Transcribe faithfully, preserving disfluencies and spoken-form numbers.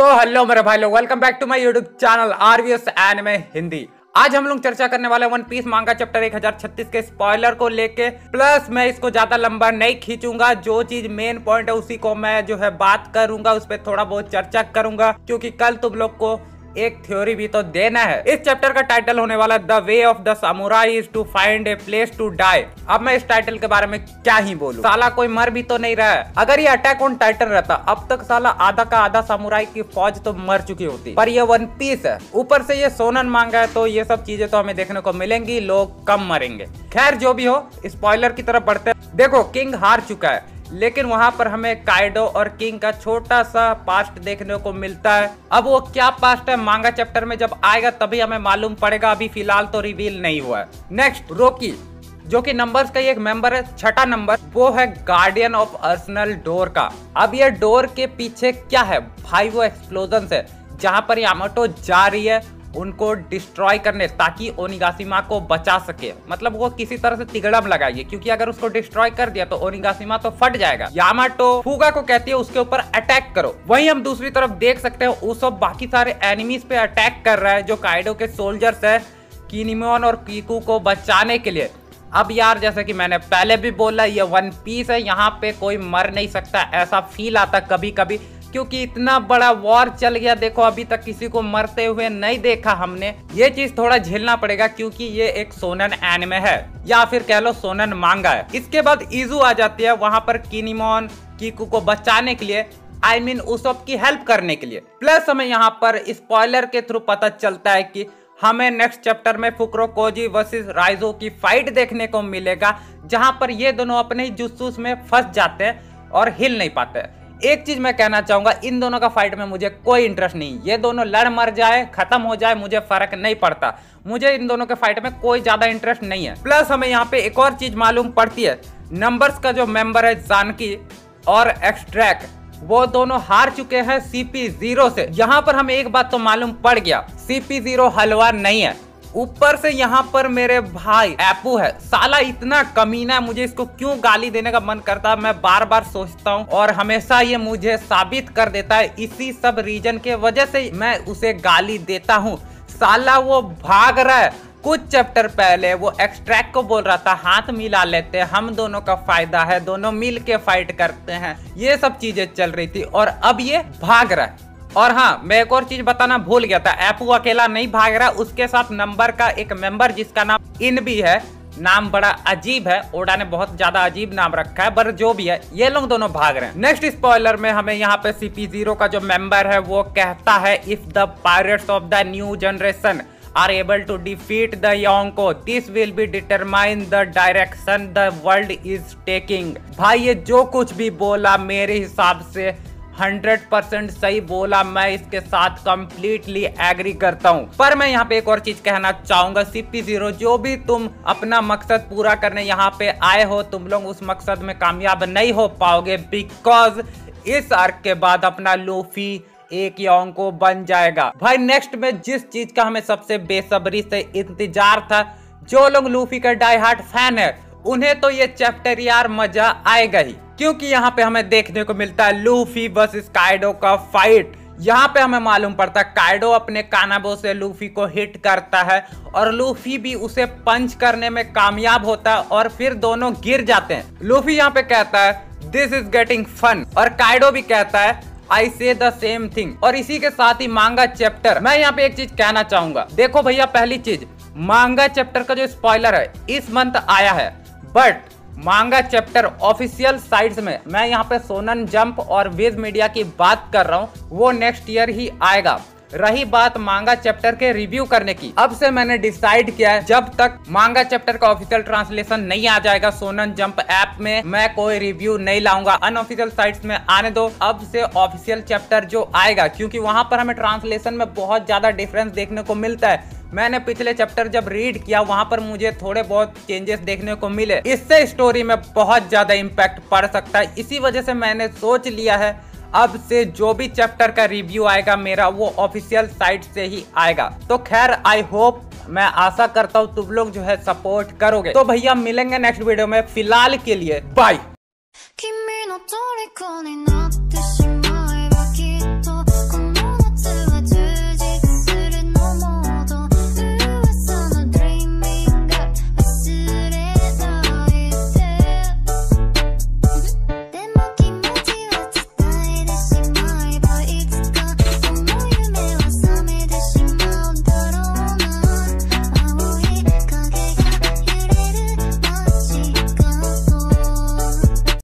So hello मेरे भाई लोग, welcome back to my YouTube channel RVS anime Hindi. आज हम लोग चर्चा करने वाले वन पीस मांगा चैप्टर एक हज़ार छत्तीस के स्पॉइलर को लेके। प्लस मैं इसको ज्यादा लंबा नहीं खींचूंगा, जो चीज मेन पॉइंट है उसी को मैं जो है बात करूंगा, उस पर थोड़ा बहुत चर्चा करूंगा, क्योंकि कल तुम लोग को एक थ्योरी भी तो देना है। इस चैप्टर का टाइटल होने वाला the way of the samurai is to find a place to die. अब मैं इस टाइटल के बारे में क्या ही बोलूं, साला कोई मर भी तो नहीं रहा है। अगर ये अटैक ऑन टाइटन रहता, अब तक साला आधा का आधा सामुराई की फौज तो मर चुकी होती। पर ये वन पीस है, ऊपर से ये शोनन मांगा है, तो ये सब चीजें तो हमें देखने को मिलेंगी, लोग कम मरेंगे। खैर जो भी हो, स्पॉइलर की तरफ बढ़ते हैं। देखो किंग हार चुका है, लेकिन वहाँ पर हमें काइडो और किंग का छोटा सा पास्ट देखने को मिलता है। अब वो क्या पास्ट है मांगा चैप्टर में जब आएगा तभी हमें मालूम पड़ेगा, अभी फिलहाल तो रिवील नहीं हुआ है। नेक्स्ट रोकी, जो कि नंबर्स का एक मेंबर है, छठा नंबर, वो है गार्डियन ऑफ अर्सनल डोर का। अब ये डोर के पीछे क्या है भाई, वो एक्सप्लोजन है जहाँ पर यामाटो जा रही है उनको डिस्ट्रॉय करने, ताकि ओनिगाशिमा को बचा सके। मतलब वो किसी तरह से तिगड़म लगाएगी, क्योंकि अगर उसको डिस्ट्रॉय कर दिया तो ओनिगाशिमा तो फट जाएगा। यामाटो फुगा को कहती है उसके ऊपर अटैक करो। वहीं हम दूसरी तरफ देख सकते हैं उस सब बाकी सारे एनिमीज पे अटैक कर रहा है, जो काइडो के सोल्जर्स है किनिमोन और कीकू को बचाने के लिए। अब यार जैसे कि मैंने पहले भी बोला, ये वन पीस है, यहाँ पे कोई मर नहीं सकता, ऐसा फील आता कभी कभी, क्योंकि इतना बड़ा वॉर चल गया। देखो अभी तक किसी को मरते हुए नहीं देखा हमने, ये चीज थोड़ा झेलना पड़ेगा, क्योंकि ये एक शोनन एनिमे है या फिर कह लो शोनन मांगा है। इसके बाद इजू आ जाती है वहां पर किनिमोन कीकू को बचाने के लिए, आई मीन उसप की हेल्प करने के लिए। प्लस हमें यहाँ पर स्पॉइलर के थ्रू पता चलता है कि हमें नेक्स्ट चैप्टर में फुकरो कोजी वर्सेस राइजो की फाइट देखने को मिलेगा, जहाँ पर ये दोनों अपने ही जुस्सूस में फंस जाते हैं और हिल नहीं पाते हैं। एक चीज मैं कहना चाहूंगा, इन दोनों का फाइट में मुझे कोई इंटरेस्ट नहीं, ये दोनों लड़ मर जाए खत्म हो जाए मुझे फर्क नहीं पड़ता, मुझे इन दोनों के फाइट में कोई ज्यादा इंटरेस्ट नहीं है। प्लस हमें यहाँ पे एक और चीज मालूम पड़ती है, नंबर्स का जो मेंबर है जानकी और एक्सट्रैक, वो दोनों हार चुके हैं सी पी ज़ीरो से। यहाँ पर हमें एक बात तो मालूम पड़ गया, सी पी ज़ीरो हलवा नहीं है। ऊपर से यहाँ पर मेरे भाई एपू है, साला इतना कमीना है, मुझे इसको क्यों गाली देने का मन करता है मैं बार बार सोचता हूँ, और हमेशा ये मुझे साबित कर देता है। इसी सब रीजन के वजह से मैं उसे गाली देता हूँ। साला वो भाग रहा है, कुछ चैप्टर पहले वो एक्सट्रैक्ट को बोल रहा था हाथ मिला लेते हैं, हम दोनों का फायदा है, दोनों मिल के फाइट करते हैं, ये सब चीजें चल रही थी, और अब ये भाग रहा है। और हाँ मैं एक और चीज बताना भूल गया था, एपू अकेला नहीं भाग रहा, उसके साथ नंबर का एक मेंबर जिसका नाम इन भी है, नाम बड़ा अजीब है, ओडा ने बहुत ज्यादा अजीब नाम रखा है, पर जो भी है ये लोग दोनों भाग रहे हैं। नेक्स्ट स्पॉइलर में हमें यहाँ पे सी पी ज़ीरो का जो मेंबर है वो कहता है, if the pirates of the new generation are able to defeat the Yonko this will be determine the direction the world is taking. भाई ये जो कुछ भी बोला मेरे हिसाब से हंड्रेड परसेंट सही बोला, मैं इसके साथ कंप्लीटली एग्री करता हूँ। पर मैं यहाँ पे एक और चीज कहना चाहूंगा, सी पी ज़ीरो जो भी तुम अपना मकसद पूरा करने यहाँ पे आए हो, तुम लोग उस मकसद में कामयाब नहीं हो पाओगे, बिकॉज इस आर्क के बाद अपना लूफी एक योंको बन जाएगा। भाई नेक्स्ट में जिस चीज का हमें सबसे बेसब्री से इंतजार था, जो लोग लूफी का डाई हार्ट फैन है उन्हें तो ये चैप्टर यार मजा आएगा ही, क्योंकि यहाँ पे हमें देखने को मिलता है लूफी वर्सेस काइडो का फाइट। यहाँ पे हमें मालूम पड़ता है काइडो अपने कानाबो से लूफी को हिट करता है, और लूफी भी उसे पंच करने में कामयाब होता है, और फिर दोनों गिर जाते हैं। लूफी यहाँ पे कहता है दिस इज गेटिंग फन, और काइडो भी कहता है आई से द सेम थिंग। और इसी के साथ ही मांगा चैप्टर, मैं यहाँ पे एक चीज कहना चाहूंगा, देखो भैया पहली चीज, मांगा चैप्टर का जो स्पॉइलर है इस मंथ आया है, बट मांगा चैप्टर ऑफिशियल साइट्स में, मैं यहाँ पे शोनन जंप और विज मीडिया की बात कर रहा हूँ, वो नेक्स्ट ईयर ही आएगा। रही बात मांगा चैप्टर के रिव्यू करने की, अब से मैंने डिसाइड किया है जब तक मांगा चैप्टर का ऑफिशियल ट्रांसलेशन नहीं आ जाएगा शोनन जंप ऐप में, मैं कोई रिव्यू नहीं लाऊंगा। अनऑफिशियल साइट्स में आने दो, अब से ऑफिशियल चैप्टर जो आएगा, क्योंकि वहां पर हमें ट्रांसलेशन में बहुत ज्यादा डिफरेंस देखने को मिलता है। मैंने पिछले चैप्टर जब रीड किया वहां पर मुझे थोड़े बहुत चेंजेस देखने को मिले, इससे स्टोरी में बहुत ज्यादा इम्पैक्ट पड़ सकता है। इसी वजह से मैंने सोच लिया है अब से जो भी चैप्टर का रिव्यू आएगा मेरा, वो ऑफिशियल साइट से ही आएगा। तो खैर आई होप, मैं आशा करता हूँ तुम लोग जो है सपोर्ट करोगे। तो भैया मिलेंगे नेक्स्ट वीडियो में, फिलहाल के लिए बाय।